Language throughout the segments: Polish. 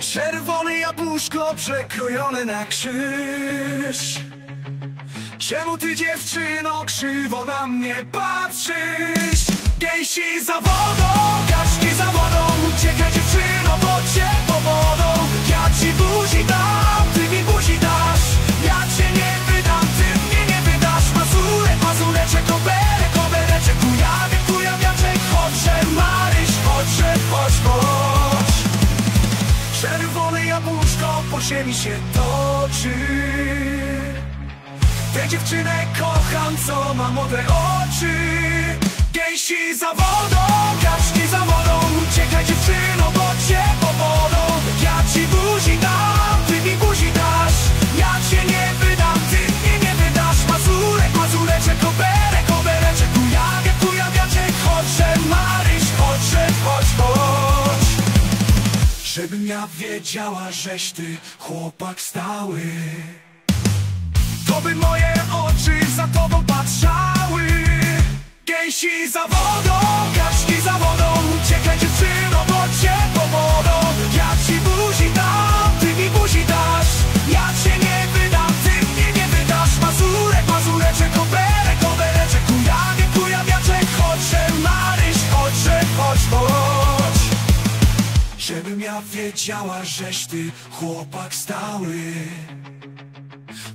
Czerwone jabłuszko przekrojone na krzyż. Czemu ty, dziewczyno, krzywo na mnie patrzysz? Gęsi za wodą, kaczki za wodą, uciekaj, dziewczyno, bo cię powodą. Ja ci buzi dam, ty mi buzi dasz, ja cię nie wydam, ty mnie nie wydasz. Mazurek, mazureczek, koberek, kobereczek, kujawiek, kujawiaczek, chodźże, Maryś, chodźże, chodź, chodź. Czerwone jabłuszko po ziemi się toczy. Tę dziewczynę kocham, co ma modre oczy. Gęsi za wodą, kaczki za wodą, uciekaj, dziewczyno, bo cię powodą. Ja ci buzi dam, ty mi buzi dasz, ja cię nie wydam, ty mnie nie wydasz. Mazurek, mazureczek, koberek, kobereczek, kujawiek, kujawiaczek, chodźże, Maryś, chodźże, chodź, chodź. Żebym ja wiedziała, żeś ty chłopak stały, to by moje oczy za tobą patrzały. Gęsi za wodą, kaczki za wodą, uciekaj, dziewczyno, bo cię powodą. Ja ci buzi dam, ty mi buzi dasz, ja cię nie wydam, ty mnie nie wydasz. Mazurek, mazureczek, koberek, kobereczek, kujawiek, kujawiaczek, chodźże, Maryś, chodźże, chodź, chodź. Żebym ja wiedziała, żeś ty chłopak stały,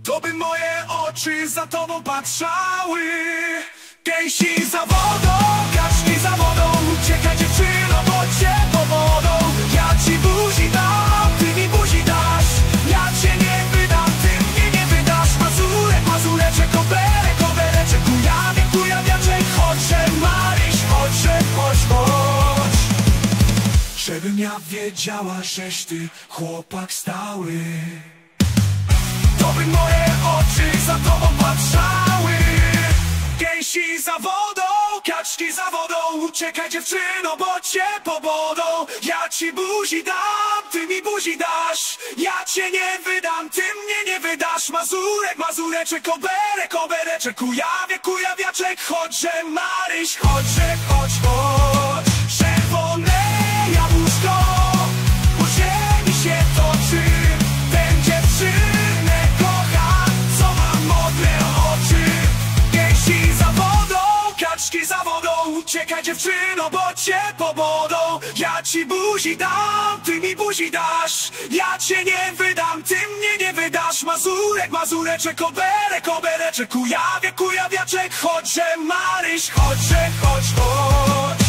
to by moje oczy za tobą patrzały. Gęsi za wodą, kaczki za wodą, uciekaj, dziewczyno, bo cię powodą. Ja ci buzi dam, ty mi buzi dasz, ja cię nie wydam, ty mnie nie wydasz. Mazurek, mazureczek, koberek, kobereczek, kujawiek, kujawiaczek, chodźże, Maryś, chodźże, chodź, chodź. Żebym ja wiedziała, żeś ty chłopak stały, to by moje oczy za tobą patrzały. Gęsi za wodą, kaczki za wodą, uciekaj, dziewczyno, bo cię powodą. Ja ci buzi dam, ty mi buzi dasz, ja cię nie wydam, ty mnie nie wydasz. Mazurek, mazureczek, koberek, kobereczek, kujawiek, kujawiaczek, chodźże, Maryś, chodźże, chodź, chodź. Czerwone jabłuszko po ziemi się toczy. Kaczki za wodą, uciekaj, dziewczyno, bo cię powodą. Ja ci buzi dam, ty mi buzi dasz, ja cię nie wydam, ty mnie nie wydasz. Mazurek, mazureczek, koberek, kobereczek, kujawiek, kujawiaczek, chodźże, Maryś, chodźże, chodź, chodź.